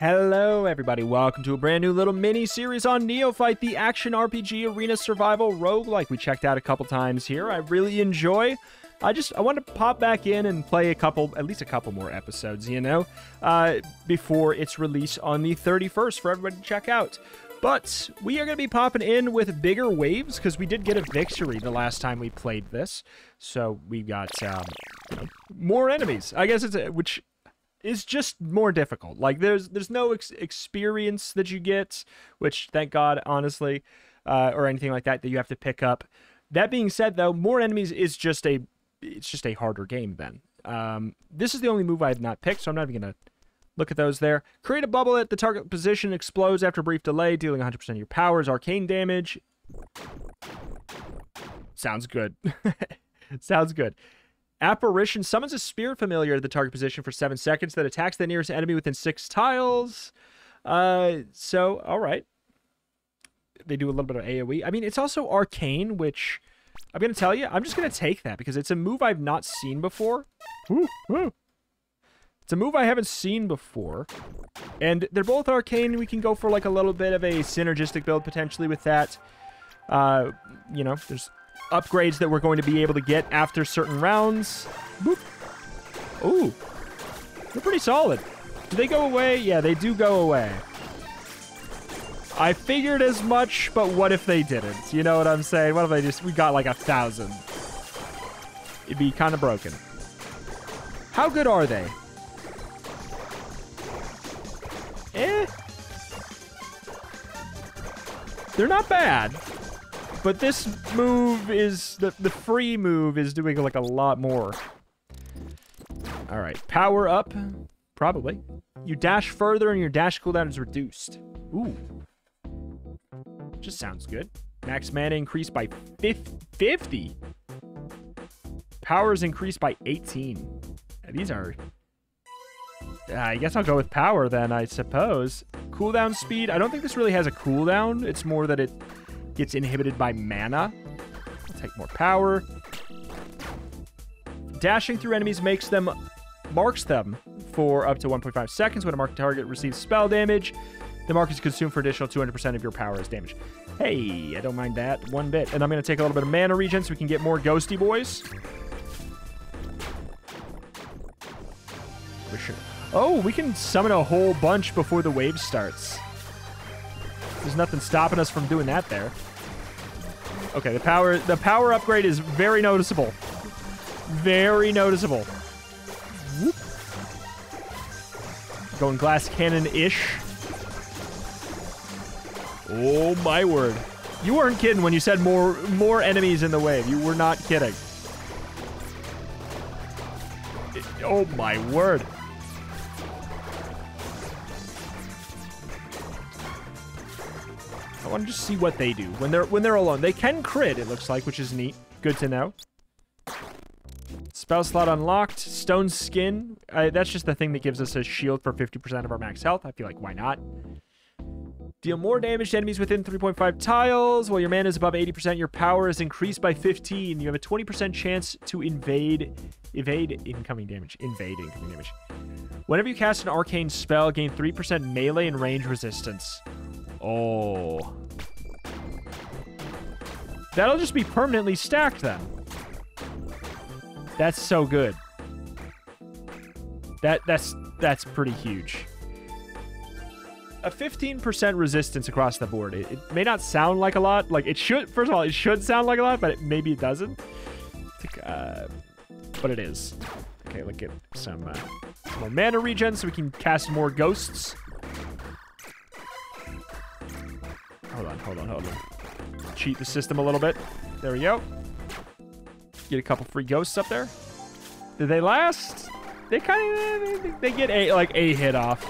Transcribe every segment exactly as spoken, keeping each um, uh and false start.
Hello everybody, welcome to a brand new little mini-series on Neophyte, the action R P G arena survival roguelike we checked out a couple times here. I really enjoy. I just, I wanted to pop back in and play a couple, at least a couple more episodes, you know, uh, before its release on the thirty-first for everybody to check out. But we are going to be popping in with bigger waves because we did get a victory the last time we played this. So we got um, more enemies, I guess it's, a, which... It's just more difficult. Like, there's there's no ex experience that you get, which, thank God, honestly, uh, or anything like that, that you have to pick up. That being said, though, more enemies is just a, it's just a harder game then. Um, this is the only move I have not picked, so I'm not even going to look at those there. Create a bubble at the target position, explodes after a brief delay, dealing one hundred percent of your powers, arcane damage. Sounds good. Sounds good. Apparition summons a spirit familiar at the target position for seven seconds that attacks the nearest enemy within six tiles. Uh, so, all right. They do a little bit of A O E. I mean, it's also arcane, which I'm going to tell you, I'm just going to take that because it's a move I've not seen before. Woo, woo. It's a move I haven't seen before. And they're both arcane. We can go for like a little bit of a synergistic build potentially with that. Uh, you know, there's upgrades that we're going to be able to get after certain rounds. Boop. Ooh. They're pretty solid. Do they go away? Yeah, they do go away. I figured as much, but what if they didn't? You know what I'm saying? What if they just... We got like a thousand. It'd be kind of broken. How good are they? Eh. They're not bad. But this move is, the, the free move is doing like a lot more. All right, power up, probably. You dash further and your dash cooldown is reduced. Ooh, just sounds good. Max mana increased by fifty. Power's increased by eighteen. These are, I guess I'll go with power then, I suppose. Cooldown speed, I don't think this really has a cooldown. It's more that it gets inhibited by mana. I'll take more power. Dashing through enemies makes them, marks them for up to one point five seconds. When a marked target receives spell damage, the mark is consumed for additional two hundred percent of your power as damage. Hey, I don't mind that one bit. And I'm going to take a little bit of mana regen so we can get more ghosty boys. For sure. Oh, we can summon a whole bunch before the wave starts. There's nothing stopping us from doing that there. Okay, the power the power upgrade is very noticeable. Very noticeable. Whoop. Going glass cannon-ish. Oh my word. You weren't kidding when you said more more enemies in the wave. You were not kidding. It, oh my word. I want to just see what they do when they're when they're alone. They can crit, it looks like, which is neat. Good to know. Spell slot unlocked. Stone skin. Uh, that's just the thing that gives us a shield for fifty percent of our max health. I feel like, why not? Deal more damage to enemies within three point five tiles. While your mana is above eighty percent, your power is increased by fifteen. You have a twenty percent chance to invade, evade incoming damage. Invade incoming damage. Whenever you cast an arcane spell, gain three percent melee and range resistance. Oh. That'll just be permanently stacked then. That's so good. That that's that's pretty huge. A fifteen percent resistance across the board. It, it may not sound like a lot. Like it should, first of all, it should sound like a lot, but it, maybe it doesn't. Uh, but it is. Okay, let's get some uh, more mana regen so we can cast more ghosts. Hold on, hold on, hold on. Cheat the system a little bit. There we go. Get a couple free ghosts up there. Did they last? They kind of... They get a like a hit off.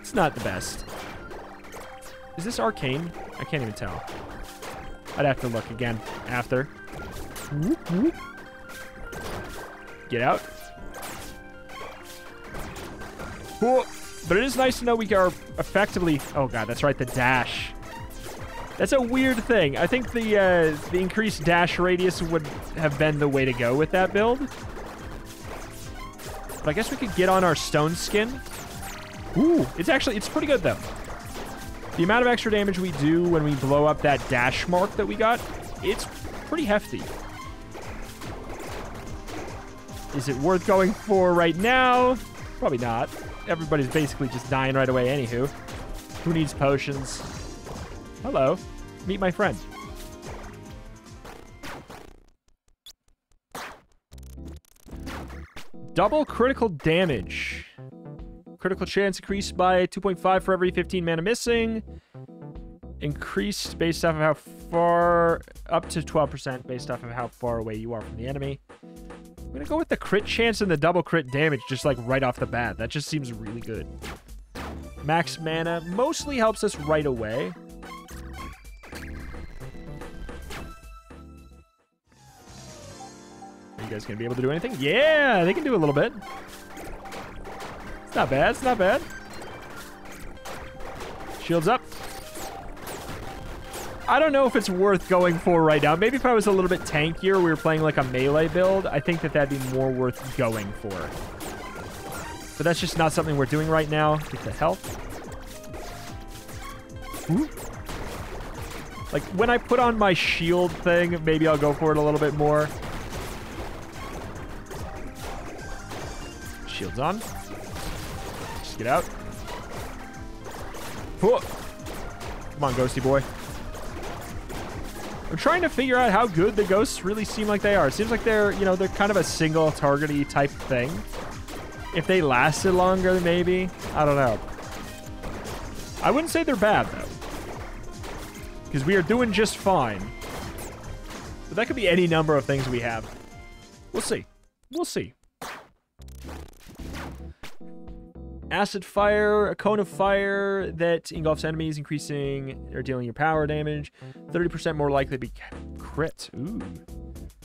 It's not the best. Is this arcane? I can't even tell. I'd have to look again after. Get out. Cool. But it is nice to know we are effectively... Oh, God, that's right, the dash. That's a weird thing. I think the uh, the increased dash radius would have been the way to go with that build. But I guess we could get on our stone skin. Ooh, it's actually, it's pretty good though. The amount of extra damage we do when we blow up that dash mark that we got, it's pretty hefty. Is it worth going for right now? Probably not. Everybody's basically just dying right away anywho. Who needs potions? Hello. Meet my friend. Double critical damage. Critical chance increased by two point five for every fifteen mana missing. Increased based off of how far... Up to twelve percent based off of how far away you are from the enemy. I'm gonna go with the crit chance and the double crit damage just like right off the bat. That just seems really good. Max mana mostly helps us right away. Are you guys gonna be able to do anything? Yeah, they can do a little bit. It's not bad, it's not bad. Shields up. I don't know if it's worth going for right now. Maybe if I was a little bit tankier, we were playing like a melee build, I think that that'd be more worth going for. But that's just not something we're doing right now. Get the health. Ooh. Like, when I put on my shield thing, maybe I'll go for it a little bit more. Shield's on. Just get out. Whoa. Come on, ghosty boy. I'm trying to figure out how good the ghosts really seem like they are. It seems like they're, you know, they're kind of a single targety type thing. If they lasted longer, maybe. I don't know. I wouldn't say they're bad, though. Because we are doing just fine. But that could be any number of things we have. We'll see. We'll see. Acid fire, a cone of fire that engulfs enemies, increasing or dealing your power damage. thirty percent more likely to be crit. Ooh.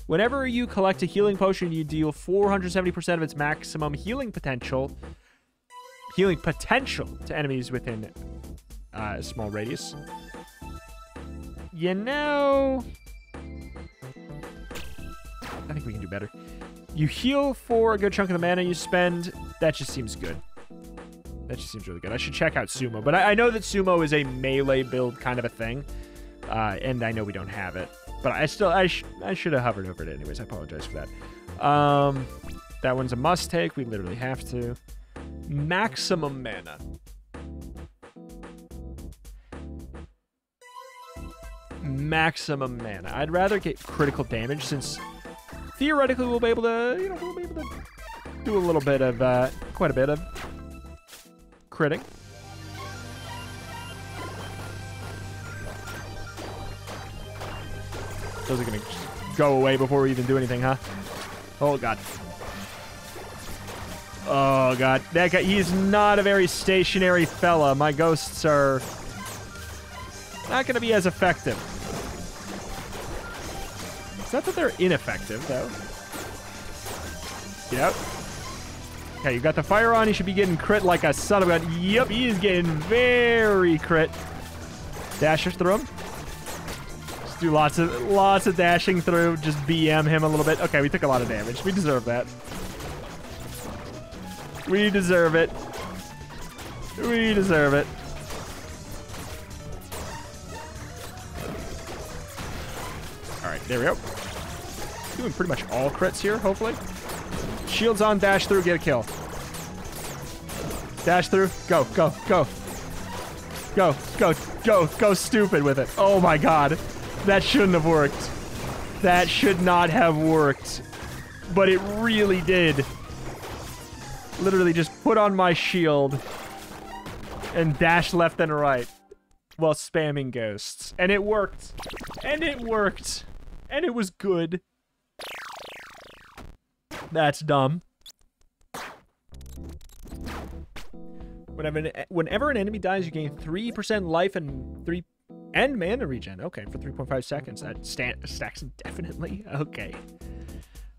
Whenever you collect a healing potion, you deal four hundred seventy percent of its maximum healing potential healing potential to enemies within uh, a small radius. You know... I think we can do better. You heal for a good chunk of the mana you spend. That just seems good. That just seems really good. I should check out Sumo, but I, I know that Sumo is a melee build kind of a thing, uh, and I know we don't have it, but I still, I, sh I should have hovered over it anyways. I apologize for that. Um, that one's a must take. We literally have to. Maximum mana. Maximum mana. I'd rather get critical damage since theoretically we'll be able to, you know, we'll be able to do a little bit of, uh, quite a bit of critting. Those are gonna go away before we even do anything, huh? Oh god. Oh god. That guy, he's not a very stationary fella. My ghosts are not gonna be as effective. It's not that they're ineffective though. Yep. Okay, you got the fire on. He should be getting crit like a son of a gun. Yep, he is getting very crit. Dashes through him. Just do lots of lots of dashing through. Just B M him a little bit. Okay, we took a lot of damage. We deserve that. We deserve it. We deserve it. All right, there we go. Doing pretty much all crits here, hopefully. Shields on, dash through, get a kill. Dash through, go, go, go. Go, go, go, go stupid with it. Oh my god. That shouldn't have worked. That should not have worked. But it really did. Literally just put on my shield and dash left and right while spamming ghosts. And it worked. And it worked. And it was good. That's dumb. Whenever an, whenever an enemy dies, you gain three percent life and three and mana regen. Okay, for three point five seconds. That stand, stacks indefinitely. Okay.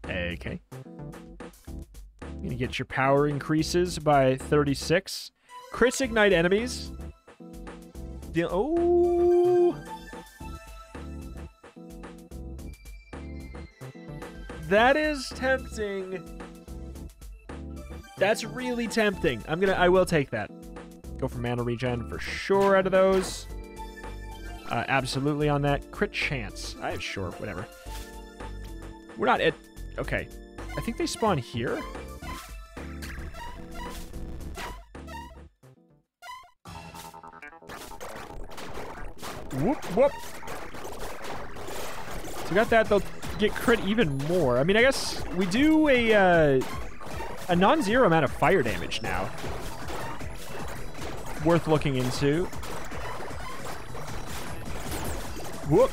Okay. You're going to get your power increases by thirty-six. Crits ignite enemies. Deal, oh... That is tempting. That's really tempting. I'm gonna, I will take that. Go for mana regen for sure out of those. Uh, absolutely on that. Crit chance. I have sure, whatever. We're not at... Okay. I think they spawn here. Whoop, whoop. So we got that. They'll get crit even more. I mean, I guess we do a... Uh, a non-zero amount of fire damage now. Worth looking into. Whoop.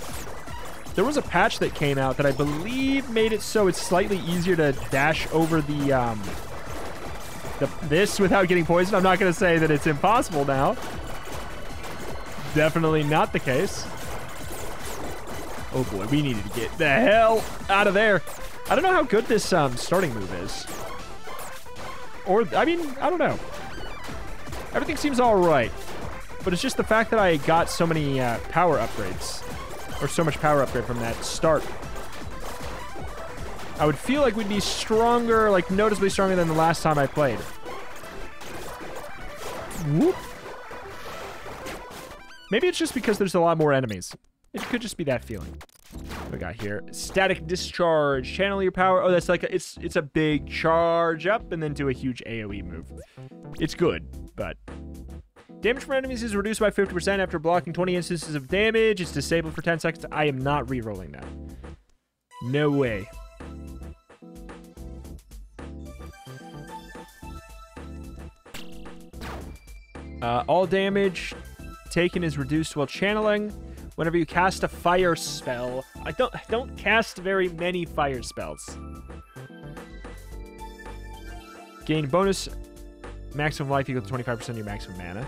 There was a patch that came out that I believe made it so it's slightly easier to dash over the, um, the this without getting poisoned. I'm not going to say that it's impossible now. Definitely not the case. Oh boy, we needed to get the hell out of there. I don't know how good this um, starting move is. Or, I mean, I don't know. Everything seems all right. But it's just the fact that I got so many uh, power upgrades. Or so much power upgrade from that start. I would feel like we'd be stronger, like noticeably stronger than the last time I played. Whoop. Maybe it's just because there's a lot more enemies. It could just be that feeling. What we got here? Static discharge. Channel your power. Oh, that's like a, it's it's a big charge up and then do a huge AoE move. It's good, but... Damage from enemies is reduced by fifty percent after blocking twenty instances of damage. It's disabled for ten seconds. I am not re-rolling that. No way. Uh, all damage taken is reduced while channeling. Whenever you cast a fire spell... I don't, I don't cast very many fire spells. Gain bonus maximum life equals twenty-five percent of your maximum mana.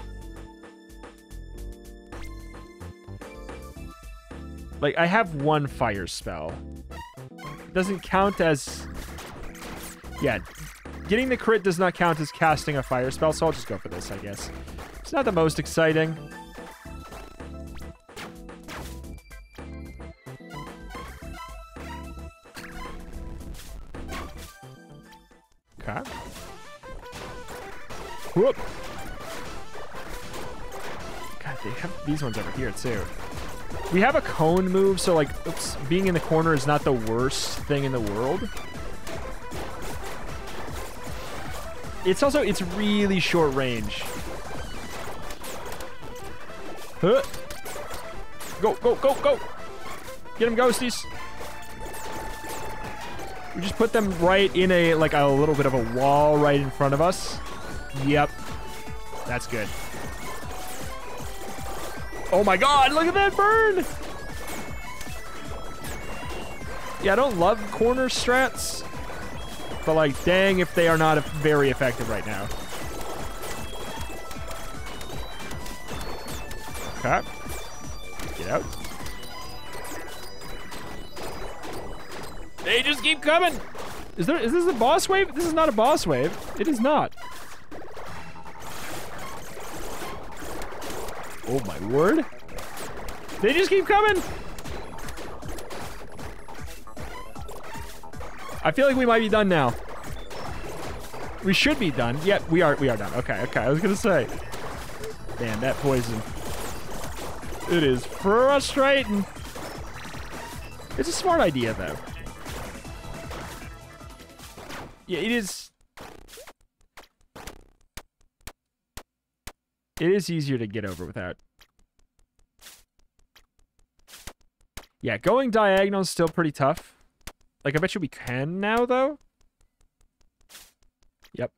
Like, I have one fire spell. It doesn't count as... Yeah. Getting the crit does not count as casting a fire spell, so I'll just go for this, I guess. It's not the most exciting. Okay. Whoop. God, they have these ones over here, too. We have a cone move, so, like, oops, being in the corner is not the worst thing in the world. It's also, it's really short range. Huh. Go, go, go, go. Get him, ghosties. We just put them right in a, like, a little bit of a wall right in front of us. Yep. That's good. Oh my god, look at that burn! Yeah, I don't love corner strats, but like, dang if they are not very effective right now. Okay. Get out. They just keep coming! Is there, is this a boss wave? This is not a boss wave. It is not. Oh my word. They just keep coming. I feel like we might be done now. We should be done. Yep, yeah, we are we are done. Okay, okay. I was gonna say. Man, that poison. It is frustrating. It's a smart idea though. Yeah, it is. It is easier to get over without. Yeah, going diagonal is still pretty tough. Like, I bet you we can now, though. Yep.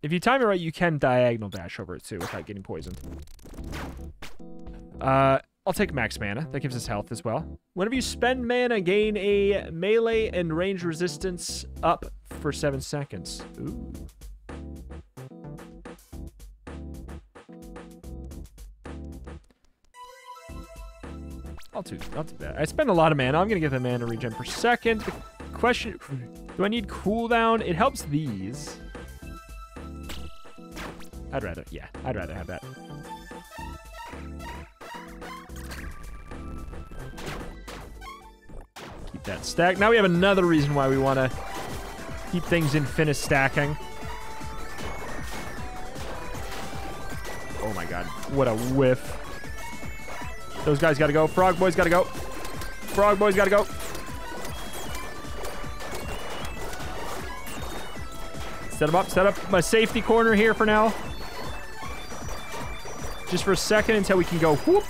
If you time it right, you can diagonal dash over it, too, without getting poisoned. Uh, I'll take max mana. That gives us health as well. Whenever you spend mana, gain a melee and range resistance up for seven seconds. Ooh. I'll do, I'll do that. I spend a lot of mana. I'm going to get the mana regen per second. The question, do I need cooldown? It helps these. I'd rather, yeah, I'd rather have that. Keep that stacked. Now we have another reason why we want to keep things in infinite stacking. Oh my god, what a whiff. Those guys gotta go. Frog boys gotta go. Frog boys gotta go. Set them up. Set up my safety corner here for now. Just for a second until we can go. Whoop.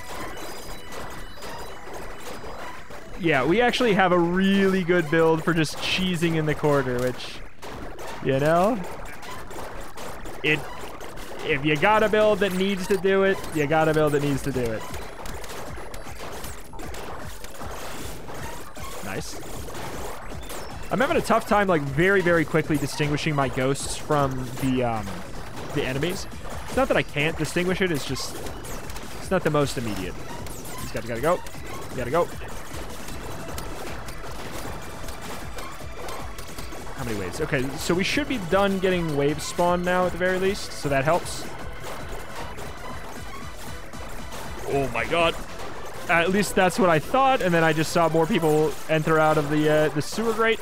Yeah, we actually have a really good build for just cheesing in the corner, which, you know, it. If you got a build that needs to do it, you got a build that needs to do it. Nice. I'm having a tough time, like, very, very quickly distinguishing my ghosts from the, um, the enemies. It's not that I can't distinguish it, it's just, it's not the most immediate. These guys gotta go. You gotta go. How many waves? Okay, so we should be done getting wave spawn now at the very least, so that helps. Oh my god. At least that's what I thought, and then I just saw more people enter out of the uh, the sewer grate.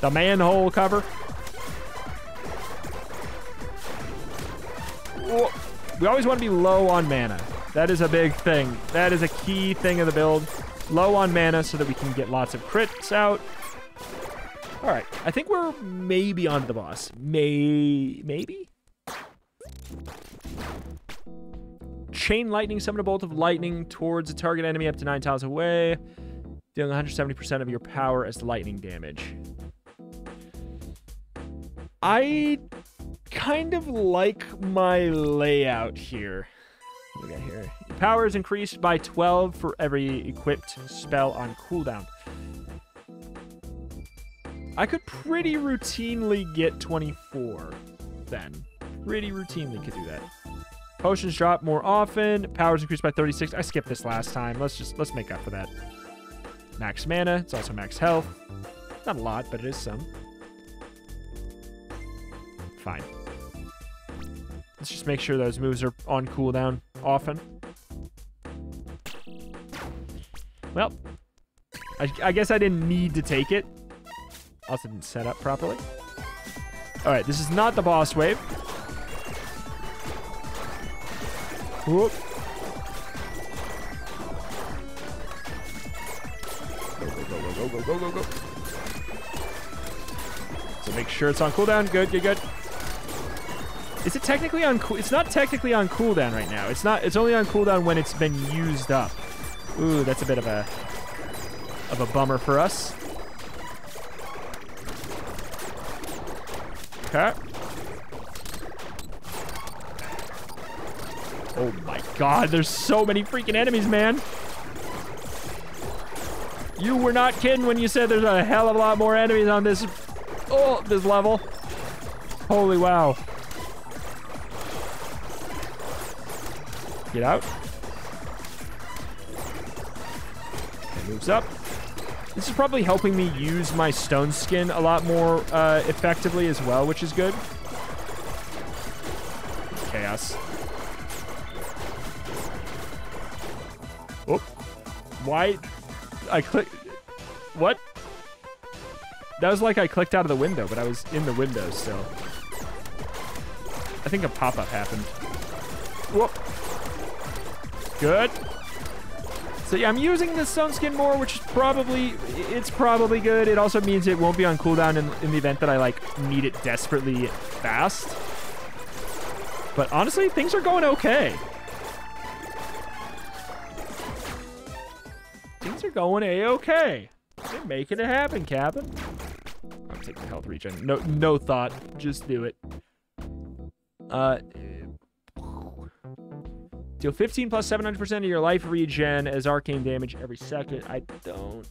The manhole cover. Whoa. We always want to be low on mana. That is a big thing. That is a key thing of the build. Low on mana so that we can get lots of crits out. All right, I think we're maybe on the boss. May, maybe? Chain lightning, summon a bolt of lightning towards a target enemy up to nine tiles away, dealing one hundred seventy percent of your power as lightning damage. I kind of like my layout here. What do we got here? Your power is increased by twelve for every equipped spell on cooldown. I could pretty routinely get twenty-four then. Pretty routinely could do that. Potions drop more often. Power's increased by thirty-six. I skipped this last time. Let's just, let's make up for that. Max mana. It's also max health. Not a lot, but it is some. Fine. Let's just make sure those moves are on cooldown often. Well, I, I guess I didn't need to take it. Also didn't set up properly. All right, this is not the boss wave. Whoop. Go, go, go, go, go, go, go, go. So make sure it's on cooldown. Good, good, good. Is it technically on cool? It's not technically on cooldown right now. It's not. It's only on cooldown when it's been used up. Ooh, that's a bit of a of a bummer for us. Okay. Oh my god, there's so many freaking enemies, man. You were not kidding when you said there's a hell of a lot more enemies on this, oh, this level. Holy wow. Get out. It moves up. This is probably helping me use my stone skin a lot more uh, effectively as well, which is good. Chaos. Oh. Why? I clicked. What? That was like I clicked out of the window, but I was in the window, so. I think a pop-up happened. Whoop. Good. So yeah, I'm using the stone skin more, which is probably, it's probably good. It also means it won't be on cooldown in, in the event that I like need it desperately fast. But honestly, things are going okay. Things are going a-okay. They're making it happen, Captain. I'm taking the health regen. No, no thought. Just do it. Uh. Deal fifteen plus seven hundred percent of your life regen as arcane damage every second. I don't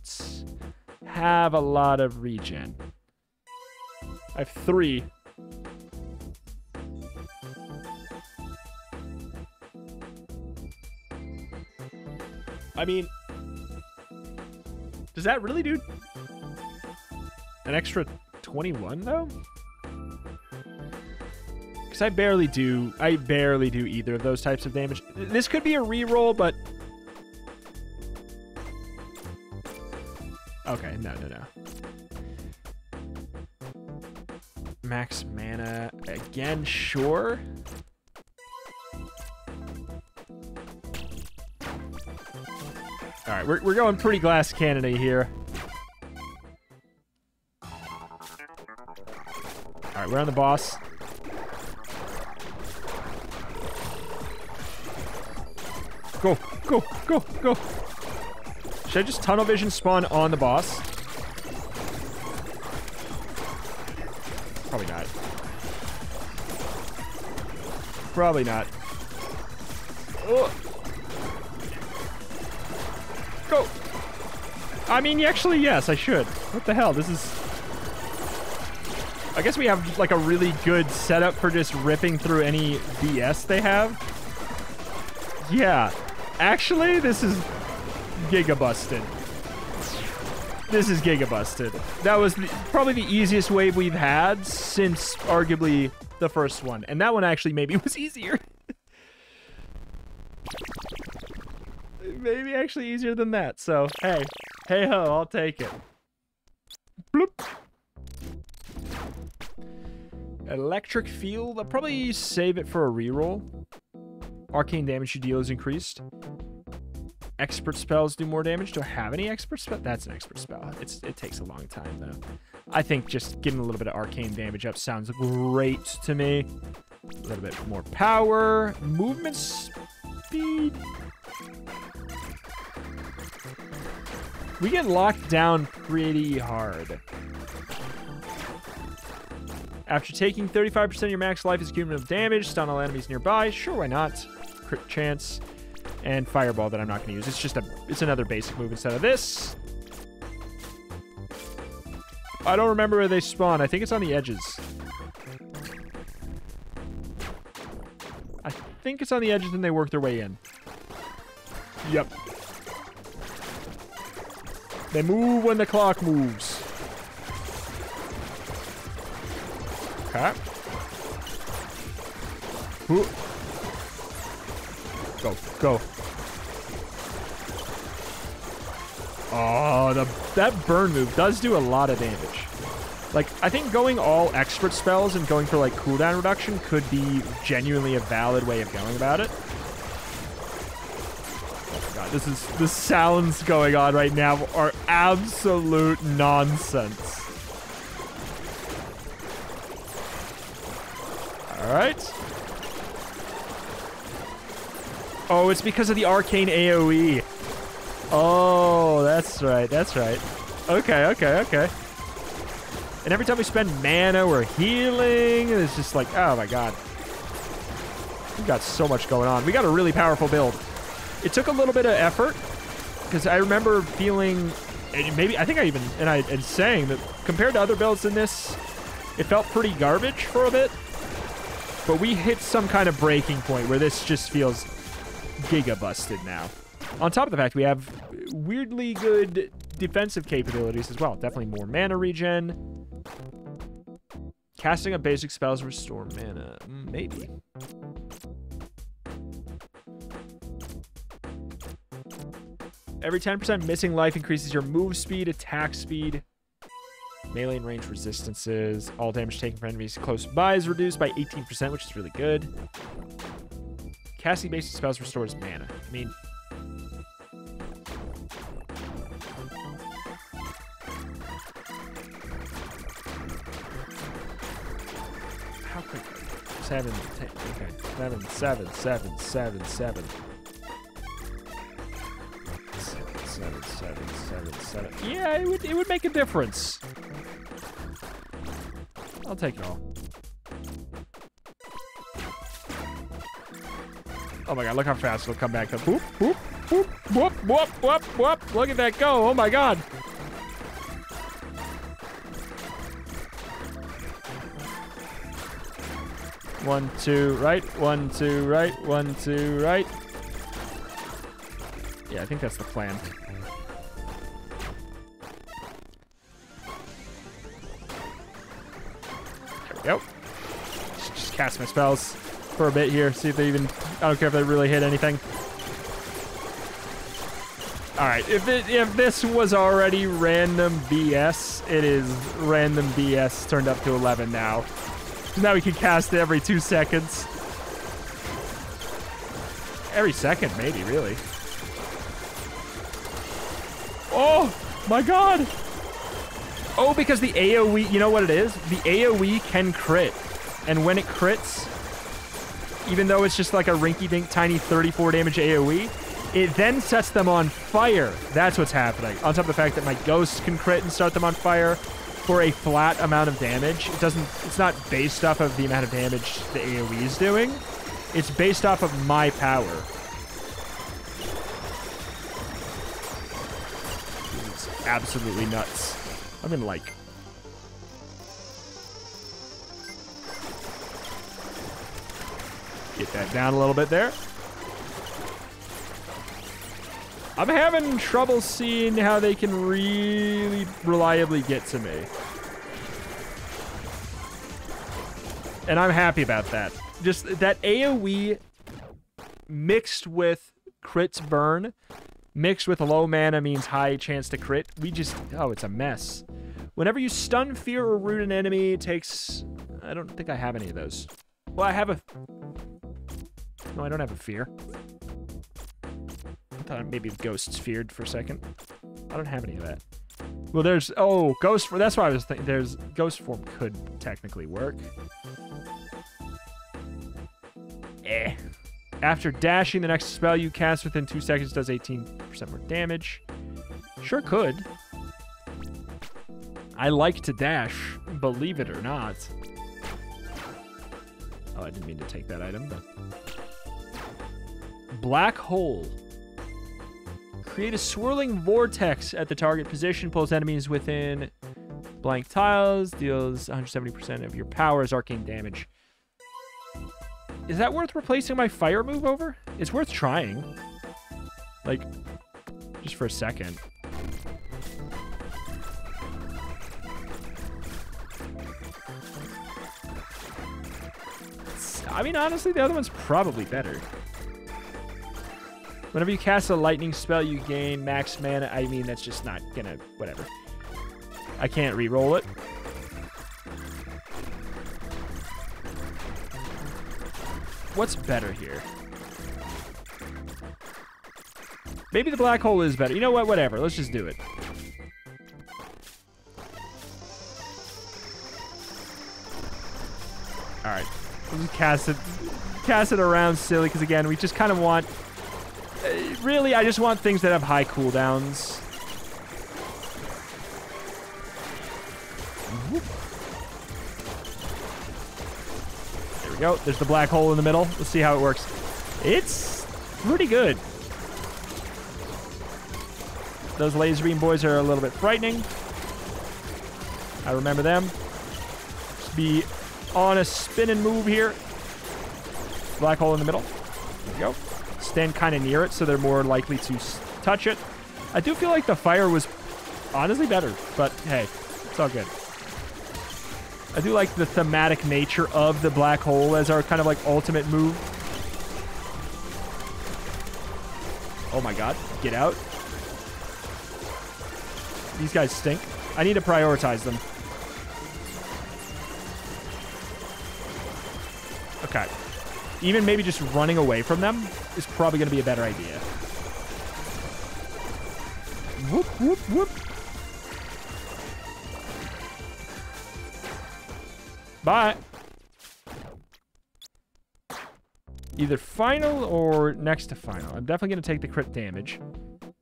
have a lot of regen. I have three. I mean, does that really do an extra twenty-one though? I barely do I barely do either of those types of damage. This could be a reroll, but okay, no no no. Max mana again, sure. All right, we're, we're going pretty glass cannon-y here. All right, we're on the boss. Go, go, go, go. Should I just tunnel vision spawn on the boss? Probably not. Probably not. Ugh. Go. I mean, actually, yes, I should. What the hell? This is... I guess we have, like, a really good setup for just ripping through any B S they have. Yeah. Actually, this is gigabusted. This is gigabusted. That was the, probably the easiest wave we've had since, arguably, the first one. And that one actually maybe was easier. Maybe actually easier than that. So, hey. Hey ho, I'll take it. Bloop. Electric field. I'll probably save it for a reroll. Arcane damage you deal is increased. Expert spells do more damage. Do I have any expert spell? That's an expert spell. It's, it takes a long time, though. I think just getting a little bit of arcane damage up sounds great to me. A little bit more power. Movement speed. We get locked down pretty hard. After taking thirty-five percent of your max life as cumulative damage, stun all enemies nearby. Sure, why not? Crit chance. And fireball that I'm not going to use. It's just a, it's another basic move instead of this. I don't remember where they spawn. I think it's on the edges. I think it's on the edges and they work their way in. Yep. They move when the clock moves. Okay. Ooh. Go, go. Oh, the, that burn move does do a lot of damage. Like, I think going all expert spells and going for, like, cooldown reduction could be genuinely a valid way of going about it. Oh my God, this is, the sounds going on right now are absolute nonsense. All right. Oh, it's because of the arcane A O E. Oh, that's right, that's right. Okay, okay, okay. And every time we spend mana, we're healing. It's just like, oh my God. We've got so much going on. We got a really powerful build. It took a little bit of effort, because I remember feeling, and maybe, I think I even, and I and saying that compared to other builds in this, it felt pretty garbage for a bit. But we hit some kind of breaking point where this just feels giga busted now. On top of the fact, we have weirdly good defensive capabilities as well. Definitely more mana regen. Casting up basic spells restore mana. Maybe. Every ten percent missing life increases your move speed, attack speed, melee and range resistances. All damage taken from enemies close by is reduced by eighteen percent, which is really good. Casting basic spells restores mana. I mean... How quick? Seven, ten, okay. Seven, seven, seven, seven, seven. Seven, seven, seven, seven, seven. Yeah, it would, it would make a difference. I'll take it all. Oh my God, look how fast it'll come back. Boop, boop, boop, whoop, whoop, whoop, whoop. Look at that go. Oh my God. One, two, right. One, two, right. One, two, right. Yeah, I think that's the plan. There we go. Just cast my spells for a bit here, see if they even, I don't care if they really hit anything. All right, if, it, if this was already random B S, it is random B S turned up to eleven now. So now we can cast every two seconds. Every second, maybe, really. Oh my god! Oh, because the AoE, you know what it is? The AoE can crit. And when it crits, even though it's just like a rinky-dink tiny thirty-four damage AoE, it then sets them on fire. That's what's happening. On top of the fact that my ghosts can crit and start them on fire for a flat amount of damage. It doesn't, it's not based off of the amount of damage the AoE is doing. It's based off of my power. It's absolutely nuts. I'm in like... Get that down a little bit there. I'm having trouble seeing how they can really reliably get to me. And I'm happy about that. Just that AoE mixed with crits burn, mixed with low mana means high chance to crit. We just, oh, it's a mess. Whenever you stun, fear, or root an enemy, it takes, I don't think I have any of those. Well, I have a, no, I don't have a fear. I thought maybe ghosts feared for a second. I don't have any of that. Well, there's, oh, ghost form. That's why I was thinking there's ghost form could technically work. Eh. After dashing, the next spell you cast within two seconds does eighteen percent more damage. Sure could. I like to dash, believe it or not. Oh, I didn't mean to take that item, but... Black hole. Create a swirling vortex at the target position, pulls enemies within blank tiles, deals one hundred seventy percent of your power as arcane damage. Is that worth replacing my fire move over? It's worth trying. Like, just for a second. I mean, honestly, the other one's probably better. Whenever you cast a lightning spell, you gain max mana. I mean, that's just not gonna... Whatever. I can't re-roll it. What's better here? Maybe the black hole is better. You know what? Whatever. Let's just do it. Alright. We'll just cast it, cast it around silly, because again, we just kind of want... Really, I just want things that have high cooldowns. There we go. There's the black hole in the middle. Let's see how it works. It's pretty good. Those laser beam boys are a little bit frightening. I remember them. Just be on a spin and move here. Black hole in the middle. There we go. Stand kind of near it, so they're more likely to touch it. I do feel like the fire was honestly better, but hey, it's all good. I do like the thematic nature of the black hole as our kind of like ultimate move. Oh my god, get out. These guys stink. I need to prioritize them. Okay. Even maybe just running away from them is probably going to be a better idea. Whoop, whoop, whoop. Bye. Either final or next to final. I'm definitely going to take the crit damage.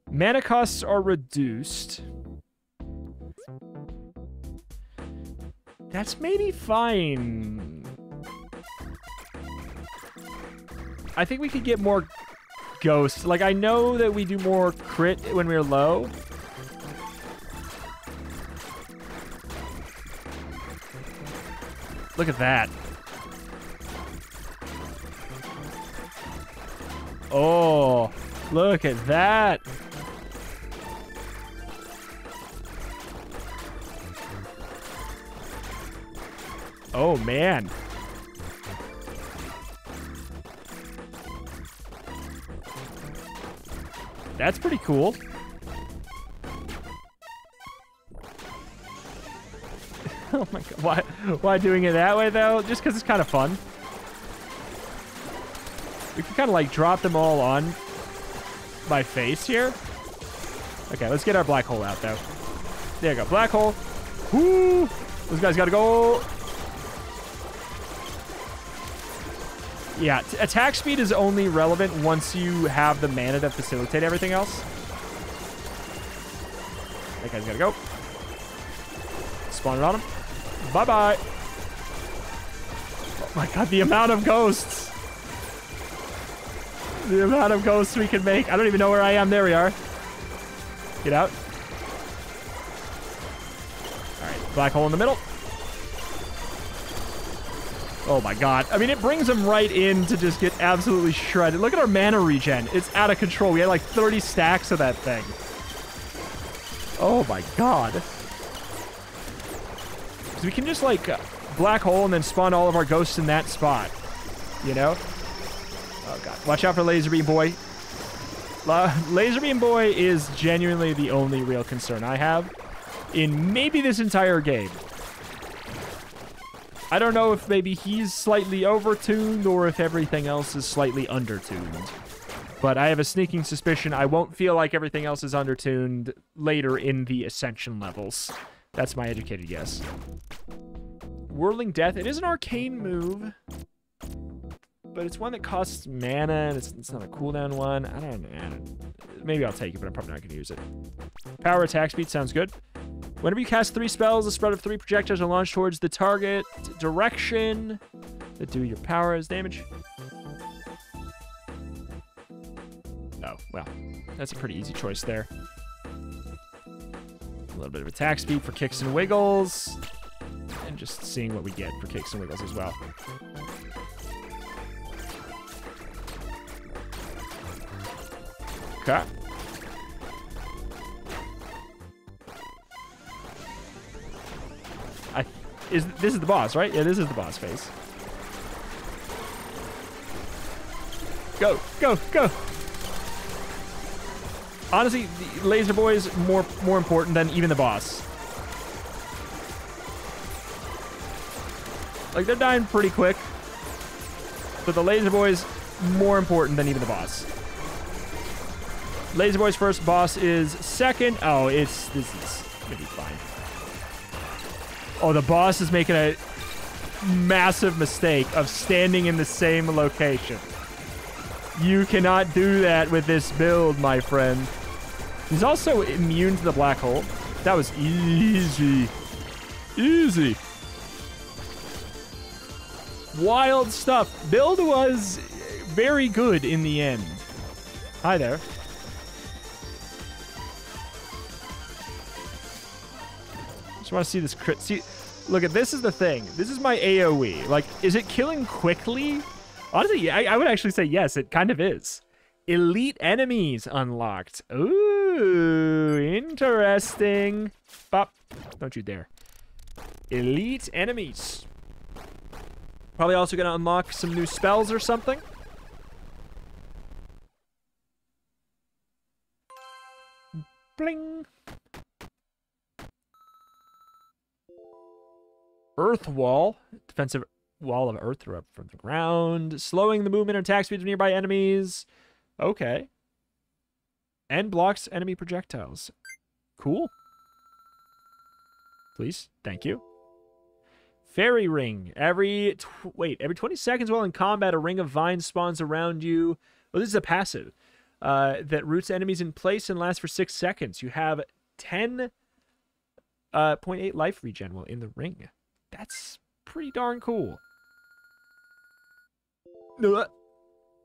Mana costs are reduced. That's maybe fine. I think we could get more ghosts. Like, I know that we do more crit when we're low. Look at that. Oh, look at that. Oh, man. That's pretty cool. Oh my god, why, why doing it that way though? Just because it's kind of fun. We can kind of like drop them all on my face here. Okay, let's get our black hole out, though. There you go. Black hole. Woo! Those guys gotta go. Yeah, t attack speed is only relevant once you have the mana to facilitate everything else. That guy's gotta go. Spawn it on him. Bye-bye. Oh my god, the amount of ghosts. The amount of ghosts we can make. I don't even know where I am. There we are. Get out. All right. Black hole in the middle. Oh, my God. I mean, it brings them right in to just get absolutely shredded. Look at our mana regen. It's out of control. We had like thirty stacks of that thing. Oh, my God. So we can just like uh, black hole and then spawn all of our ghosts in that spot. You know? Oh, God. Watch out for Laser Beam Boy. La Laser Beam Boy is genuinely the only real concern I have in maybe this entire game. I don't know if maybe he's slightly overtuned or if everything else is slightly undertuned. But I have a sneaking suspicion I won't feel like everything else is undertuned later in the Ascension levels. That's my educated guess. Whirling Death. It is an arcane move. But it's one that costs mana, and it's, it's not a cooldown one. I don't know. Maybe I'll take it, but I'm probably not going to use it. Power attack speed sounds good. Whenever you cast three spells, a spread of three projectiles are launched towards the target direction that do your power as damage. Oh, well, that's a pretty easy choice there. A little bit of attack speed for kicks and wiggles. And just seeing what we get for kicks and wiggles as well. Okay. I is this is the boss, right? Yeah, this is the boss phase. Go, go, go. Honestly, the Laser Boy's more more important than even the boss. Like they're dying pretty quick. But the Laser Boy's more important than even the boss. Laser Boy's first, boss is second. Oh, it's this is gonna be fine. Oh, the boss is making a massive mistake of standing in the same location. You cannot do that with this build, my friend. He's also immune to the black hole. That was easy. Easy. Wild stuff. Build was very good in the end. Hi there. Just want to see this crit. See, look at this is the thing. This is my A O E. Like, is it killing quickly? Honestly, I, I would actually say yes. It kind of is. Elite enemies unlocked. Ooh, interesting. Bop. Don't you dare. Elite enemies. Probably also going to unlock some new spells or something. Bling. Earth Wall. Defensive wall of earth up from the ground. Slowing the movement and attack speed of nearby enemies. Okay. And blocks enemy projectiles. Cool. Please. Thank you. Fairy Ring. Every... Tw wait. Every twenty seconds while in combat, a ring of vines spawns around you. Well, this is a passive. Uh, that roots enemies in place and lasts for six seconds. You have ten... Uh, zero point eight life regen while in the ring. That's pretty darn cool. Uh,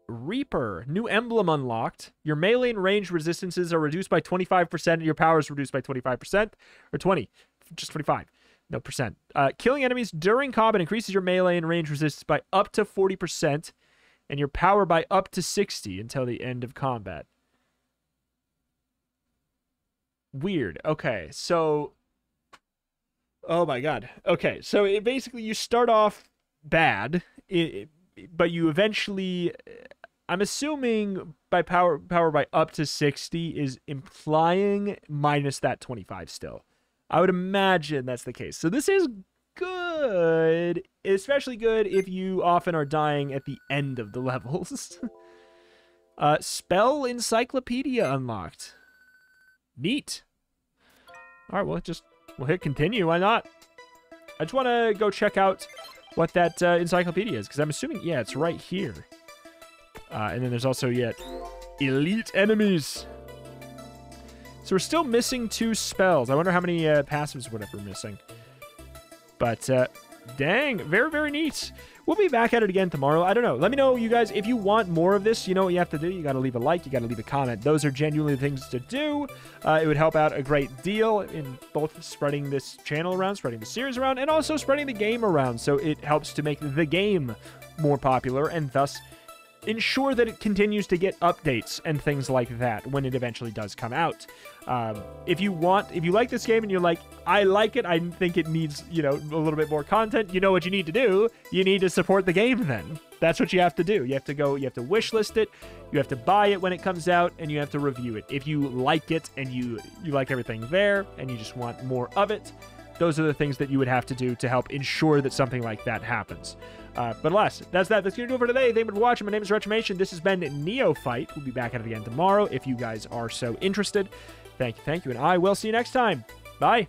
Reaper. New emblem unlocked. Your melee and range resistances are reduced by twenty-five percent and your power is reduced by twenty-five percent. Or twenty. Just twenty-five. No percent. Uh, killing enemies during combat increases your melee and range resistance by up to forty percent and your power by up to sixty percent until the end of combat. Weird. Okay, so... Oh, my God. Okay, so it basically, you start off bad, it, it, but you eventually... I'm assuming by power power by up to sixty is implying minus that twenty-five still. I would imagine that's the case. So this is good, especially good if you often are dying at the end of the levels. uh, Spell Encyclopedia unlocked. Neat. All right, well, just we'll hit continue. Why not? I just want to go check out what that uh, encyclopedia is, because I'm assuming, yeah, it's right here. Uh, and then there's also yet elite enemies. So we're still missing two spells. I wonder how many uh, passives or whatever we're missing. But uh, dang, very, very neat. We'll be back at it again tomorrow. I don't know. Let me know, you guys, if you want more of this. You know what you have to do. You got to leave a like. You got to leave a comment. Those are genuinely things to do. Uh, it would help out a great deal in both spreading this channel around, spreading the series around, and also spreading the game around. So it helps to make the game more popular and thus ensure that it continues to get updates and things like that when it eventually does come out. Um, if you want, if you like this game and you're like, I like it, I think it needs, you know, a little bit more content, you know what you need to do. You need to support the game then. That's what you have to do. You have to go, you have to wish list it, you have to buy it when it comes out, and you have to review it. If you like it and you, you like everything there and you just want more of it, those are the things that you would have to do to help ensure that something like that happens. Uh, but alas, that's that. That's going to do it for today. Thank you for watching. My name is Retromation. This has been Neophyte. We'll be back at it again tomorrow if you guys are so interested. Thank you, thank you, and I will see you next time. Bye.